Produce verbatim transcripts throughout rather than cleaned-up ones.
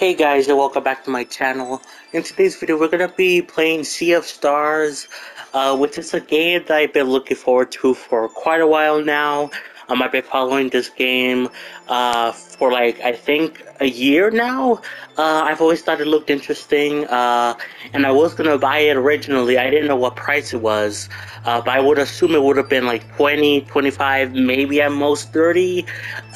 Hey guys, and welcome back to my channel. In today's video, we're gonna be playing Sea of Stars, uh, which is a game that I've been looking forward to for quite a while now. Um, I've been following this game uh, for like I think a year now. Uh, I've always thought it looked interesting, uh, and I was gonna buy it originally. I didn't know what price it was, uh, but I would assume it would have been like twenty, twenty-five, maybe at most thirty.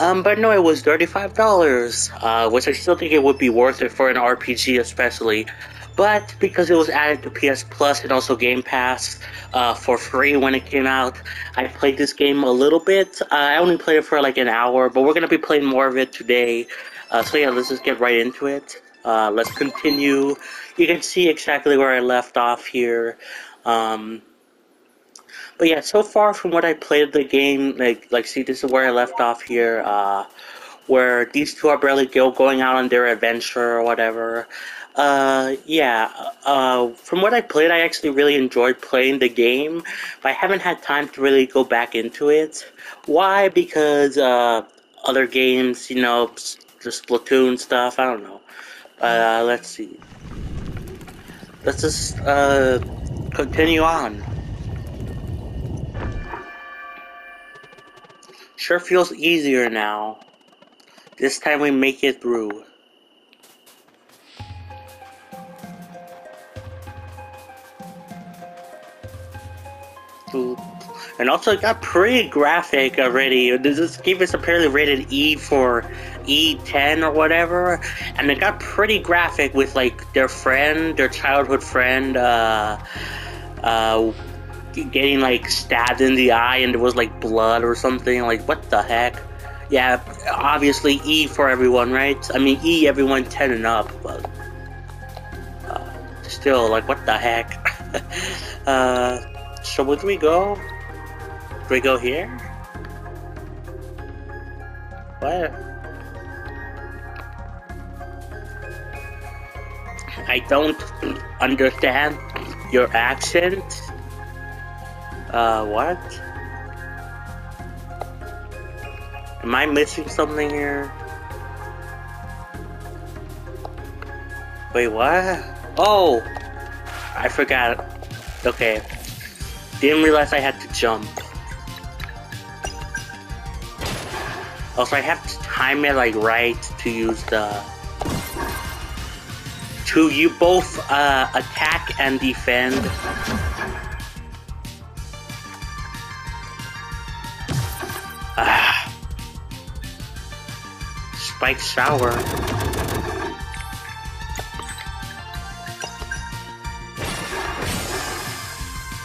Um, but no, it was thirty-five dollars, uh, which I still think it would be worth it for an R P G especially, but because it was added to P S Plus and also Game Pass uh, for free when it came out, I played this game a little bit. uh, I only played it for like an hour, but we're gonna be playing more of it today, uh, so yeah, let's just get right into it. Uh, let's continue. You can see exactly where I left off here. um, but yeah, so far from what I played the game, like like see, this is where I left off here, uh, where these two are barely going out on their adventure or whatever. Uh, yeah, uh, from what I played, I actually really enjoyed playing the game, but I haven't had time to really go back into it. Why? Because, uh, other games, you know, the Splatoon stuff, I don't know. Uh, let's see. Let's just, uh, continue on. Sure feels easier now. This time we make it through. Ooh. And also it got pretty graphic already. This game is apparently rated E for E ten or whatever. And it got pretty graphic with like their friend, their childhood friend, uh, uh, getting like stabbed in the eye and there was like blood or something. Like, what the heck? Yeah, obviously E for everyone, right? I mean, E everyone ten and up, but uh, still, like, what the heck? uh, so where do we go? Do we go here? What? I don't understand your accent. Uh, what? Am I missing something here? Wait, what? Oh! I forgot. Okay. Didn't realize I had to jump. Also, I have to time it like right to use the... To you both uh, attack and defend. Ah. Spike shower.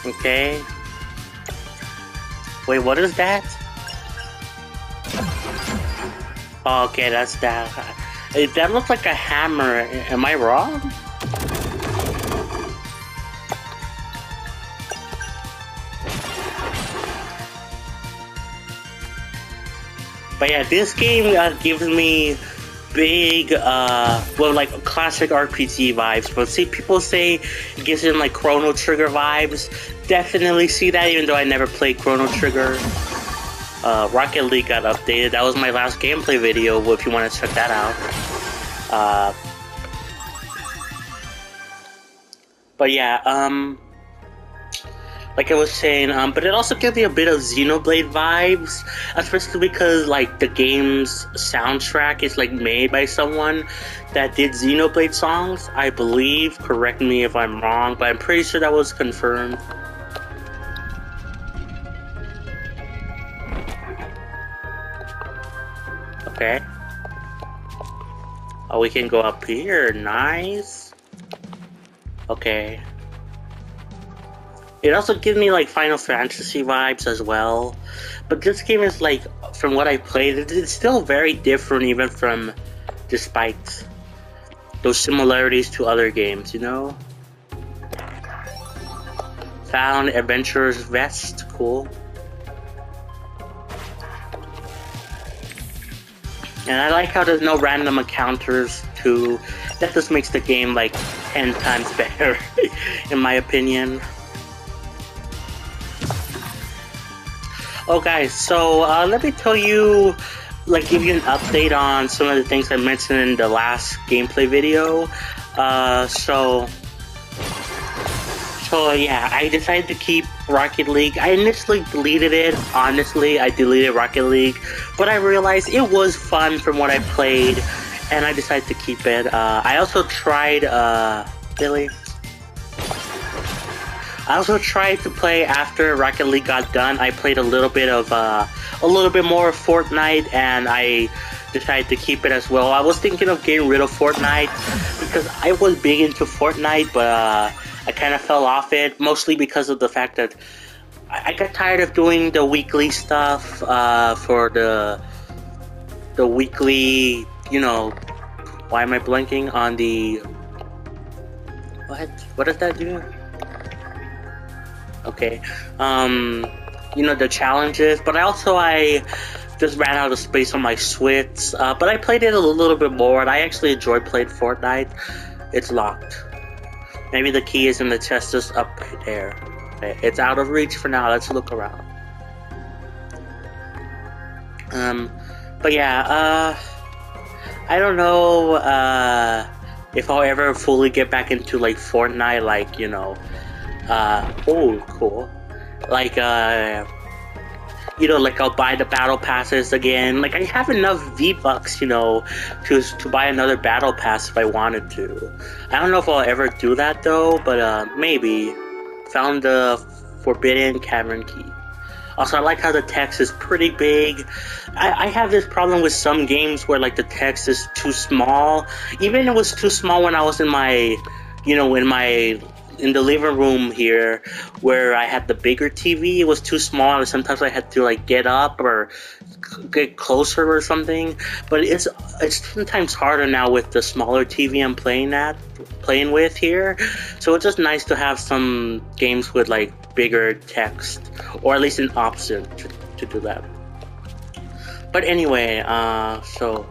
Okay. Wait, what is that? Okay, that's that. That looks like a hammer. Am I wrong? But yeah, this game uh, gives me big, uh, well, like classic R P G vibes. But see, people say it gives them like Chrono Trigger vibes. Definitely see that, even though I never played Chrono Trigger. Uh, Rocket League got updated. That was my last gameplay video, if you want to check that out. Uh, but yeah, um... like I was saying, um, but it also gives me a bit of Xenoblade vibes, especially because like the game's soundtrack is like made by someone that did Xenoblade songs, I believe. Correct me if I'm wrong, but I'm pretty sure that was confirmed. Okay. Oh, we can go up here. Nice. Okay. It also gives me like Final Fantasy vibes as well, but this game is like, from what I played, it's still very different even from, despite those similarities to other games, you know? Found Adventurer's Vest, cool. And I like how there's no random encounters too. That just makes the game like ten times better, in my opinion. Oh guys, so uh, let me tell you like give you an update on some of the things I mentioned in the last gameplay video. Uh, so, so yeah, I decided to keep Rocket League. I initially deleted it. Honestly, I deleted Rocket League, but I realized it was fun from what I played, and I decided to keep it. Uh, I also tried, uh, Billy. I also tried to play after Rocket League got done. I played a little bit of uh, a little bit more of Fortnite, and I decided to keep it as well. I was thinking of getting rid of Fortnite because I was big into Fortnite, but uh, I kind of fell off it mostly because of the fact that I, I got tired of doing the weekly stuff uh, for the the weekly. You know, why am I blanking on the what? What does that do? Okay, um, you know, the challenges, but also I just ran out of space on my Switch, uh, but I played it a little bit more, and I actually enjoyed playing Fortnite. It's locked. Maybe the key is in the chest just up right there. Okay. It's out of reach for now. Let's look around. Um, but yeah, uh, I don't know, uh, if I'll ever fully get back into, like, Fortnite, like, you know, Uh, oh, cool. Like, uh, you know, like I'll buy the battle passes again. Like I have enough V-Bucks, you know, to to buy another battle pass if I wanted to. I don't know if I'll ever do that though, but uh, maybe. Found the forbidden cavern key. Also, I like how the text is pretty big. I, I have this problem with some games where like the text is too small. Even it was too small when I was in my, you know, in my. in the living room here where I had the bigger T V. It was too small, and sometimes I had to like get up or get closer or something, but it's it's sometimes harder now with the smaller T V I'm playing at playing with here. So it's just nice to have some games with like bigger text, or at least an option to, to do that. But anyway, uh so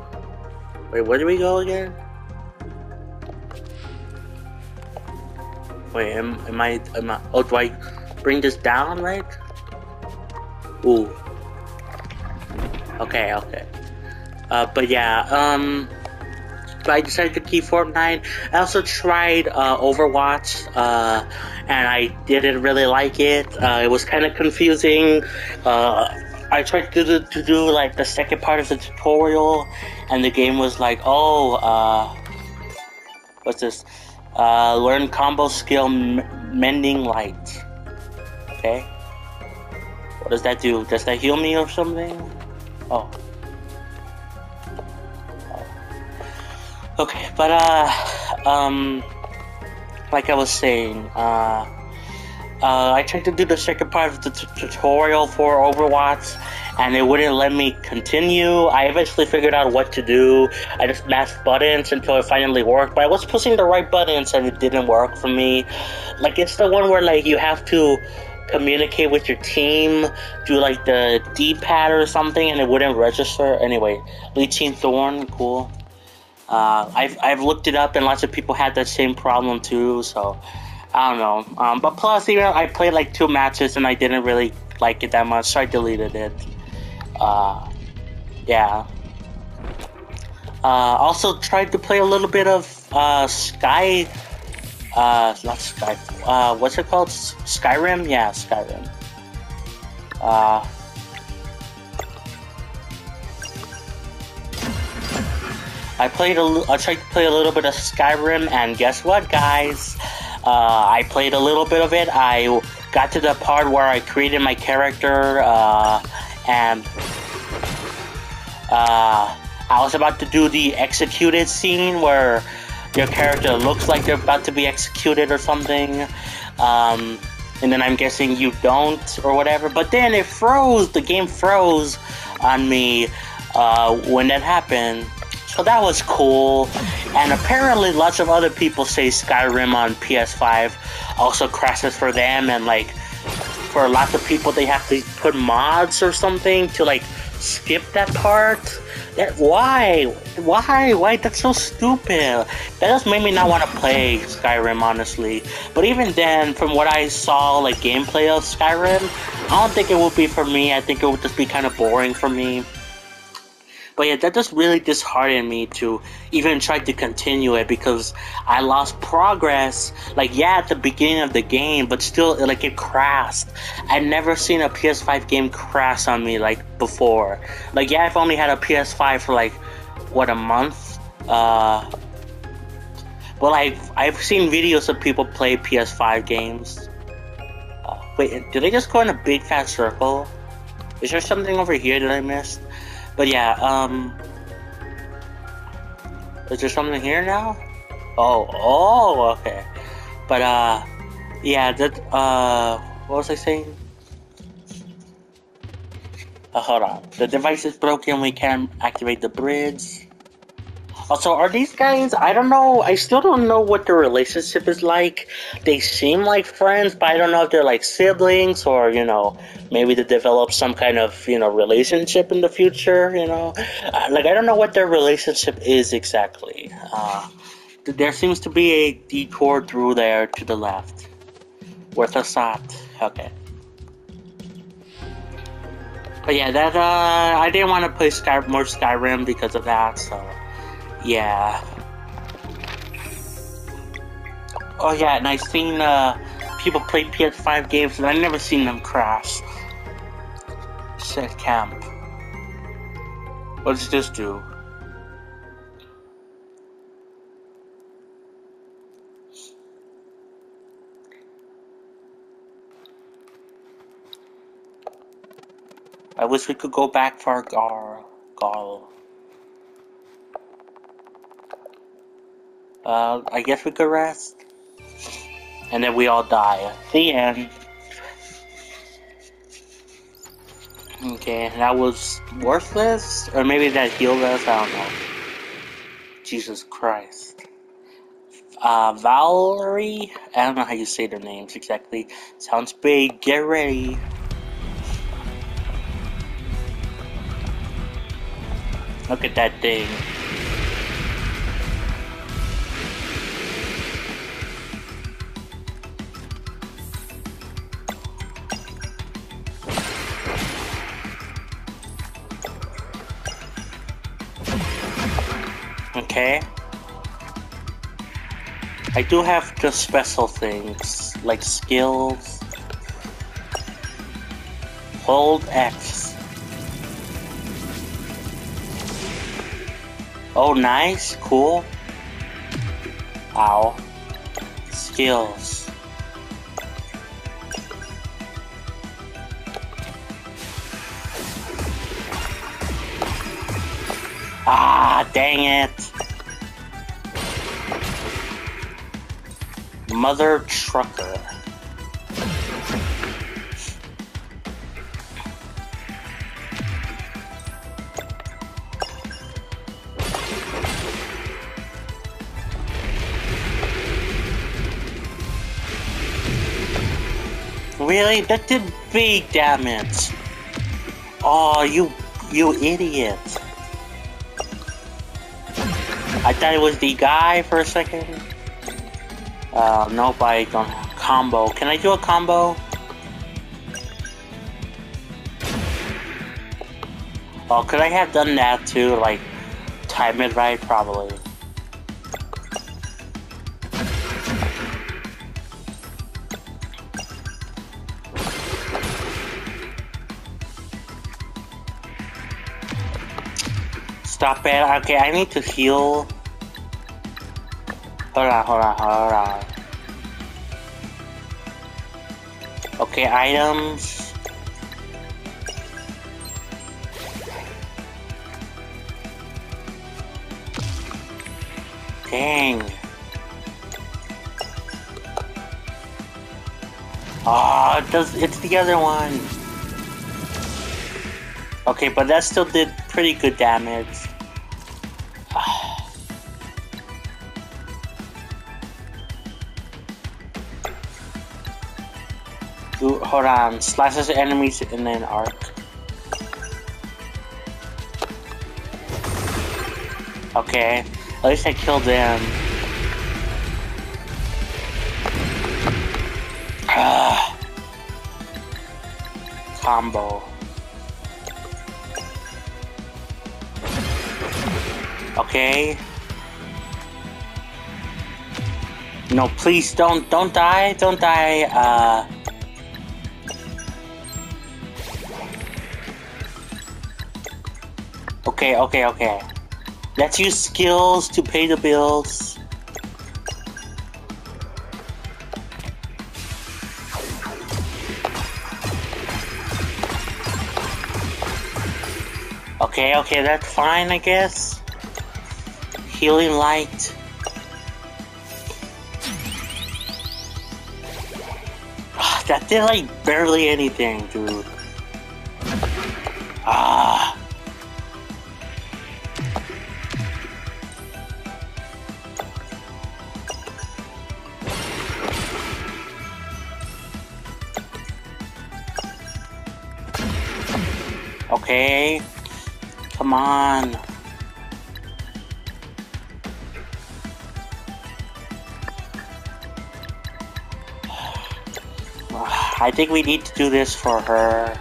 wait, where do we go again? Wait, am, am I, am I, oh, do I bring this down, right? Ooh. Okay, okay. Uh, but yeah, um, but I decided to keep Fortnite. I also tried, uh, Overwatch, uh, and I didn't really like it. Uh, it was kind of confusing. Uh, I tried to do, to do, like, the second part of the tutorial, and the game was like, oh, uh, what's this? Uh, learn combo skill m mending light. Okay. What does that do? Does that heal me or something? Oh. oh. Okay, but uh, um, like I was saying, uh, uh, I tried to do the second part of the t tutorial for Overwatch, and it wouldn't let me continue. I eventually figured out what to do. I just mashed buttons until it finally worked, but I was pushing the right buttons and it didn't work for me. Like, it's the one where, like, you have to communicate with your team, do, like, the D-pad or something, and it wouldn't register. Anyway, Leeching Thorn, cool. Uh, I've, I've looked it up, and lots of people had that same problem, too, so I don't know. Um, but plus, you know, I played, like, two matches, and I didn't really like it that much, so I deleted it. Uh, yeah. Uh, also tried to play a little bit of, uh, Sky, uh, not Sky, uh, what's it called? Skyrim? Yeah, Skyrim. Uh, I played a, I tried to play a little bit of Skyrim, and guess what, guys? Uh, I played a little bit of it. I got to the part where I created my character, uh, and uh, I was about to do the executed scene where your character looks like they're about to be executed or something, um, and then I'm guessing you don't or whatever, but then it froze, the game froze on me uh, when that happened, so that was cool. And apparently lots of other people say Skyrim on P S five also crashes for them, and like for lots of people they have to put mods or something to like skip that part. That why why why that's so stupid. That just made me not want to play Skyrim, honestly. But even then, from what I saw, like gameplay of Skyrim, I don't think it would be for me. I think it would just be kind of boring for me. But yeah, that just really disheartened me to even try to continue it, because I lost progress. Like, yeah, at the beginning of the game, but still, like, it crashed. I'd never seen a P S five game crash on me like before. Like, yeah, I've only had a P S five for like, what, a month? Uh, well, I've, I've seen videos of people play P S five games. Uh, wait, did I just go in a big fat circle? Is there something over here that I missed? But yeah, um... is there something here now? Oh, oh, okay. But, uh... yeah, that, uh... what was I saying? Uh, hold on. The device is broken, we can't activate the bridge. Also, are these guys, I don't know, I still don't know what their relationship is like. They seem like friends, but I don't know if they're like siblings or, you know, maybe they develop some kind of, you know, relationship in the future, you know. Uh, like, I don't know what their relationship is exactly. Uh, there seems to be a detour through there to the left. Worth a shot. Okay. But yeah, that, uh, I didn't want to play Sky more Skyrim because of that, so. Yeah. Oh yeah, and I've seen uh, people play P S five games and I've never seen them crash. Set camp. What does this do? I wish we could go back for our gar Garl. Uh, I guess we could rest. And then we all die. The end. Okay, that was worthless? Or maybe that healed us? I don't know. Jesus Christ. Uh, Valerie? I don't know how you say their names exactly. Sounds big. Get ready. Look at that thing. Okay. I do have just special things, like skills. Hold X. Oh, nice, cool. Ow. Skills. Ah, dang it. Mother trucker. Really? That did big damage. Oh, you you idiot. I thought it was the guy for a second. Uh, nope, I don't have combo. Can I do a combo? Oh, could I have done that too? Like, time it right, probably. Stop it. Okay, I need to heal. Hold on, hold on, hold on. Okay, items. Dang. Oh, it does, it's the other one. Okay, but that still did pretty good damage. Hold on, slashes enemies and then arc. Okay, at least I killed them. Ugh. Combo. Okay. No, please don't, don't die, don't die, uh... Okay, okay, okay. Let's use skills to pay the bills. Okay, okay, that's fine, I guess. Healing light. That did like barely anything, dude. Ah. Okay. Come on. I think we need to do this for her.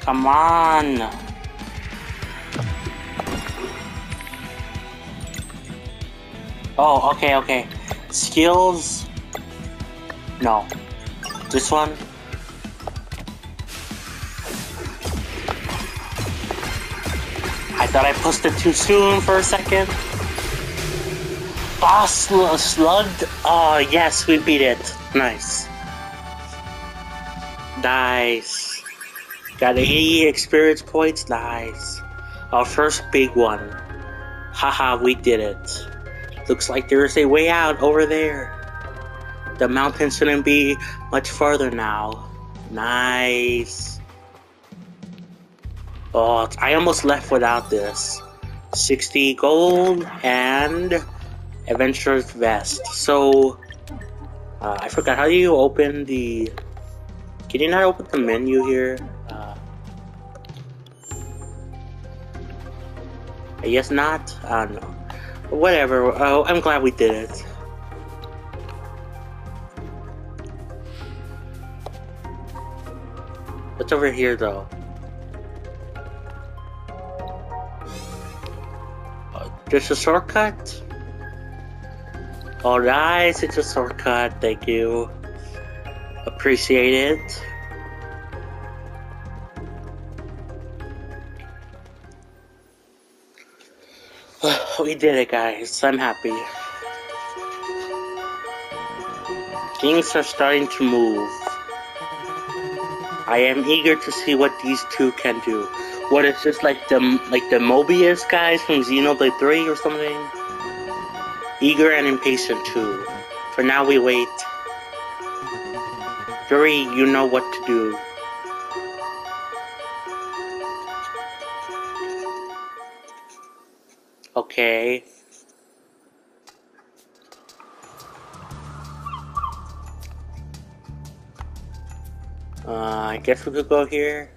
Come on. Oh, okay, okay. Skills. No. This one. That I pushed it too soon for a second. Boss slugged. Oh yes, we beat it. Nice. Nice. Got eighty experience points. Nice. Our first big one. Haha, we did it. Looks like there is a way out over there. The mountain shouldn't be much farther now. Nice. Oh, I almost left without this. sixty gold and adventurer's vest. So, uh, I forgot, how do you open the... Can you not open the menu here? Uh, I guess not? I don't know. Whatever, oh, I'm glad we did it. What's over here though? There's a shortcut? Oh nice, it's a shortcut, thank you. Appreciate it. We did it guys, I'm happy. Things are starting to move. I am eager to see what these two can do. What is this, like the like the Mobius guys from Xenoblade three or something? Eager and impatient too. For now we wait. Yuri, you know what to do. Okay. Uh, I guess we could go here.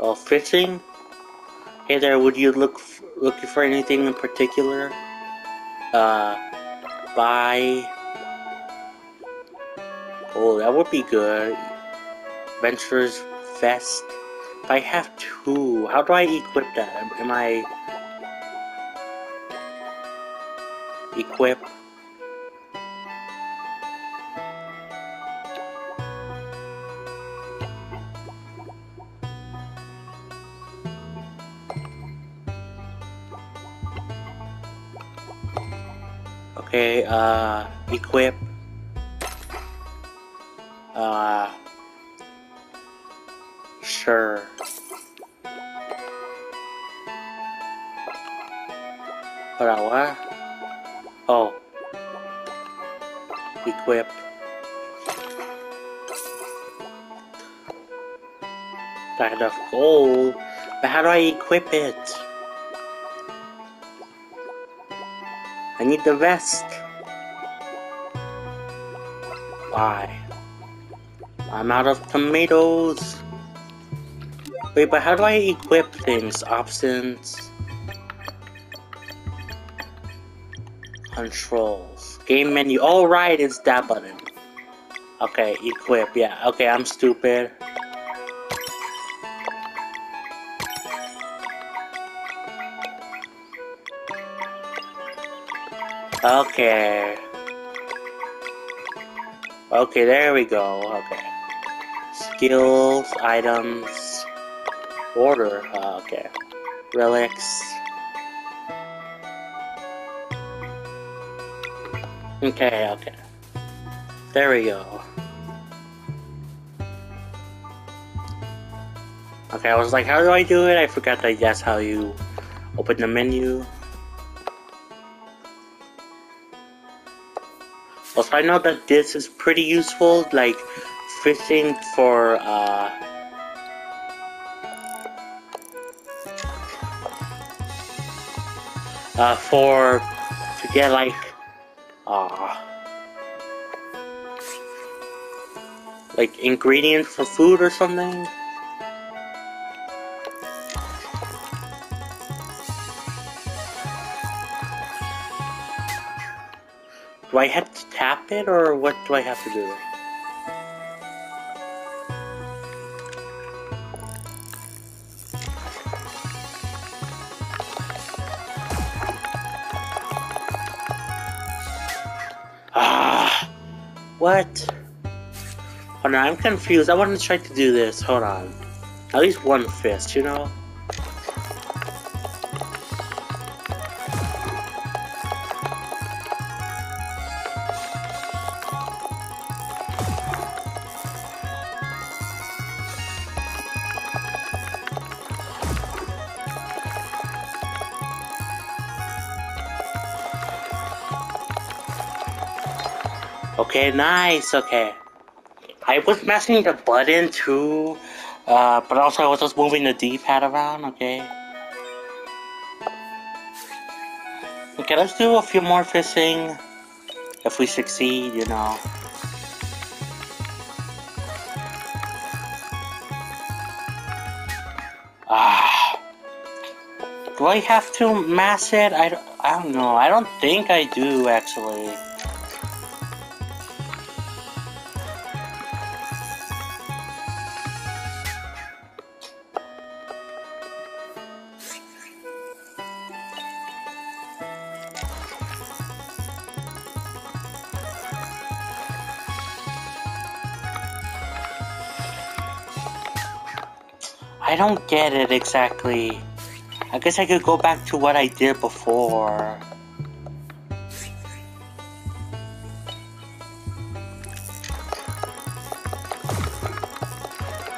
Oh, fishing? Hey there, would you look f looking for anything in particular? Uh, buy... Oh, that would be good. Adventurer's vest. But I have two. How do I equip that? Am I... Equip? Okay, uh, equip, uh, sure. Hold on, what? Oh, equip. Got enough gold, but how do I equip it? I need the vest. Bye. I'm out of tomatoes. Wait, but how do I equip things? Options. Controls. Game menu. Oh, right, it's that button. Okay, equip. Yeah, okay, I'm stupid. Okay. Okay, there we go. Okay. Skills, items, order. Uh, okay. Relics. Okay, okay. There we go. Okay, I was like, how do I do it? I forgot that that's how you open the menu. Also, I know that this is pretty useful, like fishing for, uh, uh, for, to get like, uh, like ingredients for food or something. Do I have to tap it, or what do I have to do? Ah, what? Oh no, I'm confused. I want to try to do this. Hold on. At least one fist, you know? Okay, nice, okay. I was mashing the button too, uh, but also I was just moving the D-pad around, okay. Okay, let's do a few more fishing. If we succeed, you know. Ah. Do I have to mash it? I don't, I don't know. I don't think I do, actually. I don't get it exactly. I guess I could go back to what I did before.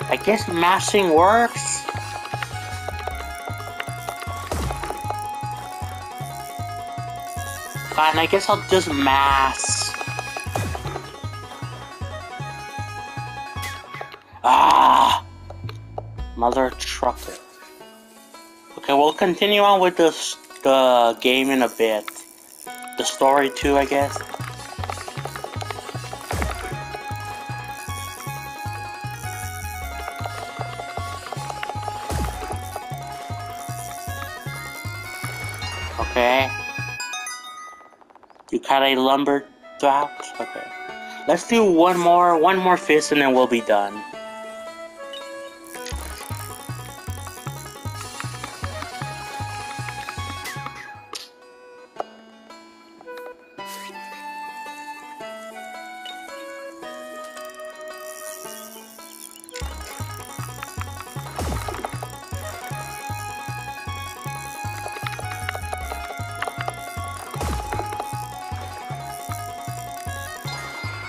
I guess mashing works? Fine, I guess I'll just mash. Ah! Mother trucker. Okay, we'll continue on with this, the game in a bit. The story too, I guess. Okay. You kinda lumbered out? Okay. Let's do one more, one more fist and then we'll be done.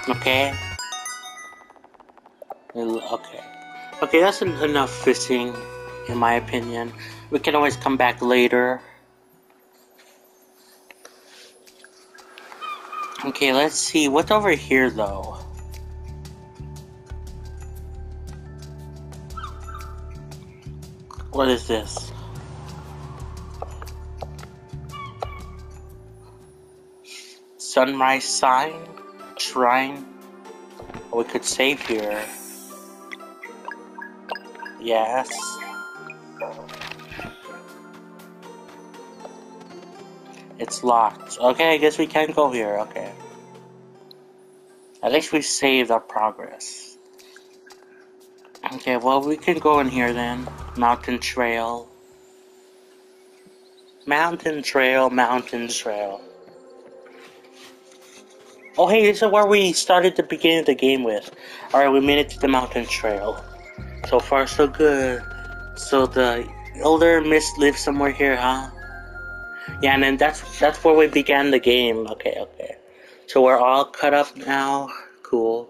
Okay. Okay. Okay, that's enough fishing, in my opinion. We can always come back later. Okay, let's see. What's over here, though? What is this? Sunrise sign? Shrine. We could save here. Yes. It's locked. Okay, I guess we can't go here. Okay. At least we saved our progress. Okay, well, we can go in here then. Mountain trail. Mountain trail, mountain trail. Oh, hey, this is where we started the beginning of the game with. Alright, we made it to the mountain trail. So far, so good. So the Elder Mist lives somewhere here, huh? Yeah, and then that's that's where we began the game. Okay, okay. So we're all cut up now. Cool.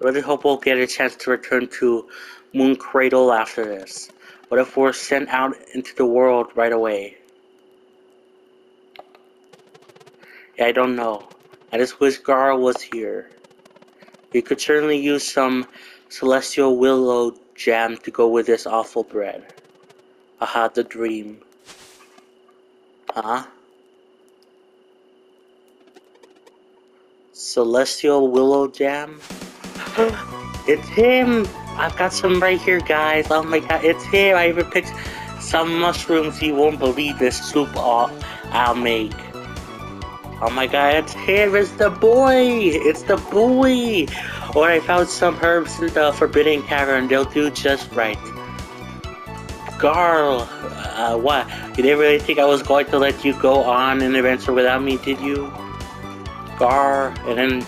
Really hope we'll get a chance to return to Moon Cradle after this. What if we're sent out into the world right away? Yeah, I don't know. I just wish Gar was here. We could certainly use some Celestial Willow Jam to go with this awful bread. Aha, the dream. Huh? Celestial Willow Jam? It's him! I've got some right here, guys. Oh my god, it's him! I even picked some mushrooms. You won't believe this soup off I'll make. Oh my god, it's him! It's the boy! It's the boy! Or I found some herbs in the Forbidden Cavern. They'll do just right. Garl! Uh, what? You didn't really think I was going to let you go on an adventure without me, did you? Gar, and then...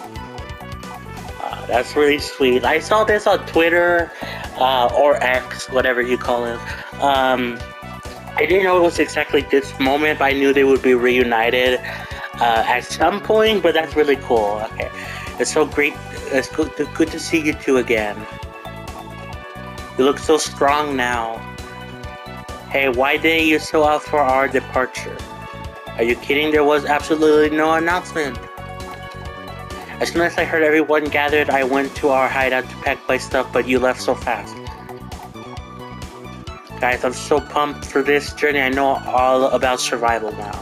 Uh, that's really sweet. I saw this on Twitter, uh, or X, whatever you call it. Um, I didn't know it was exactly this moment, but I knew they would be reunited uh, at some point, but that's really cool. Okay. It's so great. It's good, good to see you two again. You look so strong now. Hey, why didn't you show up for our departure? Are you kidding? There was absolutely no announcement. As soon as I heard everyone gathered, I went to our hideout to pack my stuff, but you left so fast. Guys, I'm so pumped for this journey. I know all about survival now.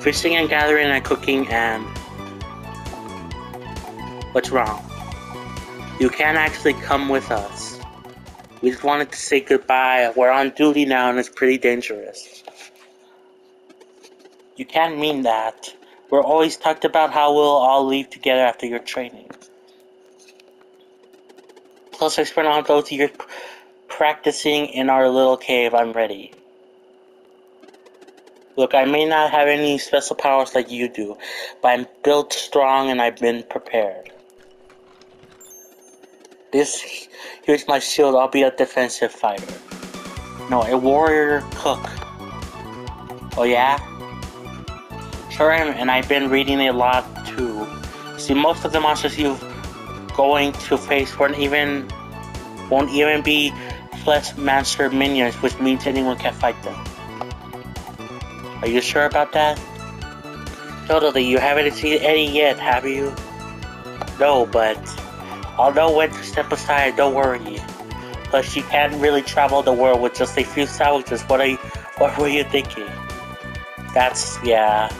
Fishing and gathering and cooking and... What's wrong? You can't actually come with us. We just wanted to say goodbye. We're on duty now and it's pretty dangerous. You can't mean that. We're always talked about how we'll all leave together after your training. Plus, I spent all those years practicing in our little cave. I'm ready. Look, I may not have any special powers like you do, but I'm built strong and I've been prepared. This, here's my shield. I'll be a defensive fighter. No, a warrior cook. Oh yeah? Sure, and I've been reading a lot too. See, most of the monsters you're going to face won't even, won't even be flesh monster minions, which means anyone can fight them. Are you sure about that? Totally, you haven't seen any yet, have you? No, but... I'll know when to step aside, don't worry. Plus, you can't really travel the world with just a few sandwiches. What are you, what were you thinking? That's, yeah.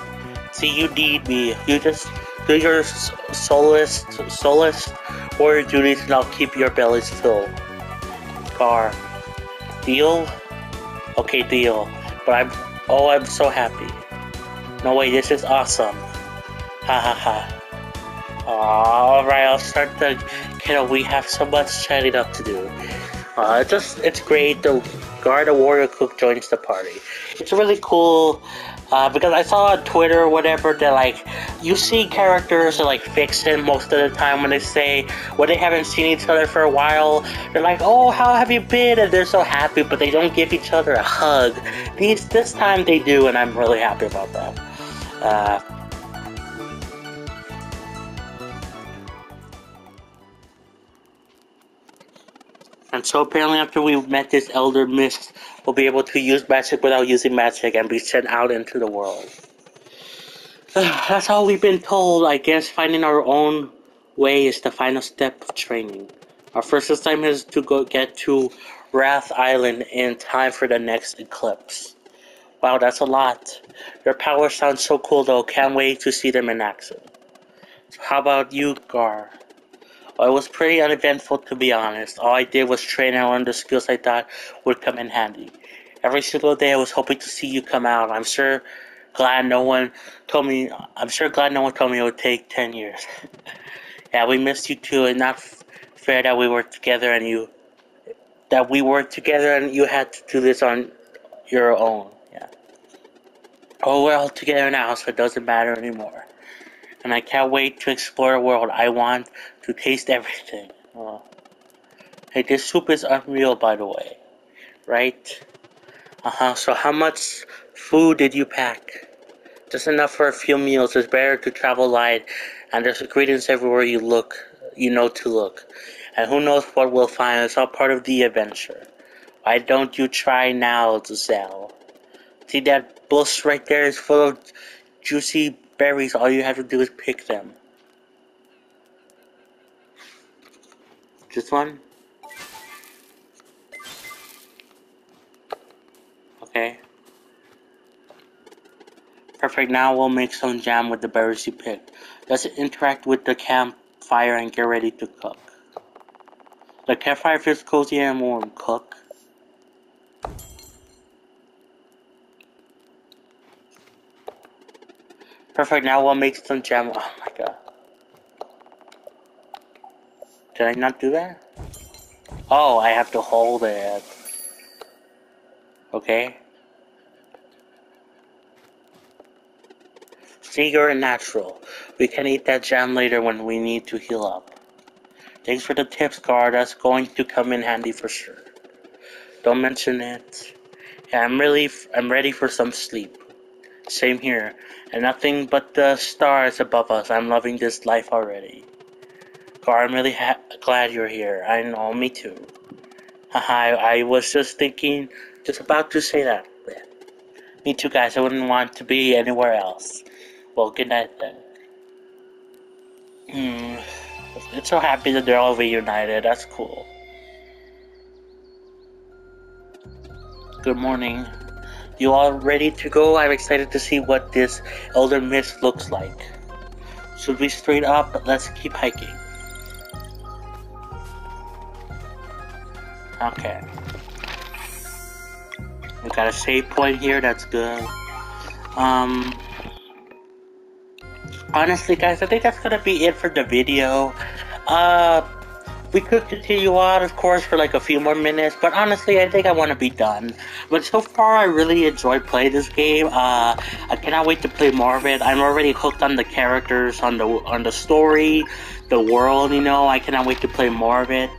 See, you need me. You just do your soloist, soloist warrior duties and I'll keep your bellies full. Gar. Deal? Okay, deal. But I'm, oh, I'm so happy. No way, this is awesome. Ha ha ha. Alright, I'll start the kiddo. We have so much chatting up to do. Uh, it's just, it's great. The guard, the warrior cook joins the party. It's really cool uh, because I saw on Twitter or whatever that like you see characters are like fiction most of the time when they say when they haven't seen each other for a while. They're like, oh, how have you been? And they're so happy, but they don't give each other a hug. These this time they do, and I'm really happy about that. Uh, And so apparently after we met this Elder Mist, we'll be able to use magic without using magic and be sent out into the world. That's all we've been told. I guess finding our own way is the final step of training. Our first assignment is to go get to Wrath Island in time for the next eclipse. Wow, that's a lot. Your powers sound so cool though. Can't wait to see them in action. So how about you, Gar? It was pretty uneventful, to be honest. All I did was train and learn the skills I thought would come in handy. Every single day I was hoping to see you come out. I'm sure glad no one told me, I'm sure glad no one told me it would take ten years. Yeah, we missed you too, and not f fair that we worked together and you, that we worked together and you had to do this on your own. Yeah. Oh, we're all together now, so it doesn't matter anymore. And I can't wait to explore a world. I want to taste everything. Oh. Hey, this soup is unreal, by the way. Right? Uh-huh, so how much food did you pack? Just enough for a few meals. It's better to travel light, and there's ingredients everywhere you look, you know to look. And who knows what we'll find. It's all part of the adventure. Why don't you try now, Giselle? See that bush right there is full of juicy berries. All you have to do is pick them. This one? Okay. Perfect, now we'll make some jam with the berries you picked. Let's interact with the campfire and get ready to cook. The campfire feels cozy and warm. Cook. Perfect, now we'll make some jam. Oh my god. Did I not do that? Oh, I have to hold it. Okay. See, you're a natural. We can eat that jam later when we need to heal up. Thanks for the tips, Gar. That's going to come in handy for sure. Don't mention it. Yeah, I'm really, f I'm ready for some sleep. Same here. And nothing but the stars above us. I'm loving this life already. Gar, I'm really ha glad you're here. I know, me too. Haha, I, I was just thinking, just about to say that. Yeah. Me too, guys. I wouldn't want to be anywhere else. Well, good night then. Hmm. It's so happy that they're all reunited. That's cool. Good morning. You all ready to go? I'm excited to see what this Elder Mist looks like. Should we straight up? Let's keep hiking. Okay. We got a save point here. That's good. Um. Honestly, guys, I think that's gonna be it for the video. Uh, we could continue on, of course, for like a few more minutes, but honestly, I think I want to be done. But so far, I really enjoyed playing this game. Uh, I cannot wait to play more of it. I'm already hooked on the characters, on the on the story, the world. You know, I cannot wait to play more of it.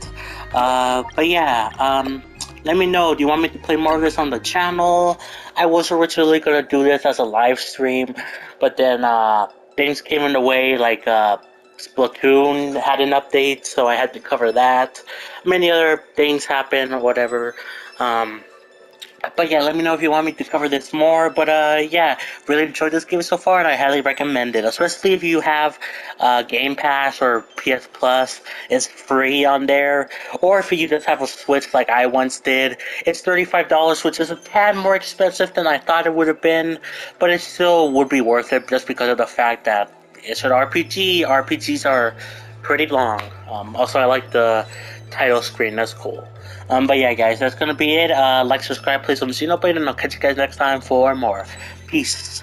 Uh, but yeah, um. Let me know, do you want me to play more of this on the channel? I was originally gonna do this as a live stream, but then uh, things came in the way, like uh, Splatoon had an update, so I had to cover that. Many other things happened or whatever. Um, but yeah, let me know if you want me to cover this more. But uh, yeah, really enjoyed this game so far, and I highly recommend it. Especially if you have uh, Game Pass or P S Plus, it's free on there. Or if you just have a Switch like I once did, it's thirty-five dollars, which is a tad more expensive than I thought it would have been. But it still would be worth it just because of the fact that it's an R P G. R P Gs are pretty long. Um, also, I like the title screen. That's cool. Um, but yeah, guys, that's gonna be it. Uh, like, subscribe, play some Xenoblade, and I'll catch you guys next time for more. Peace.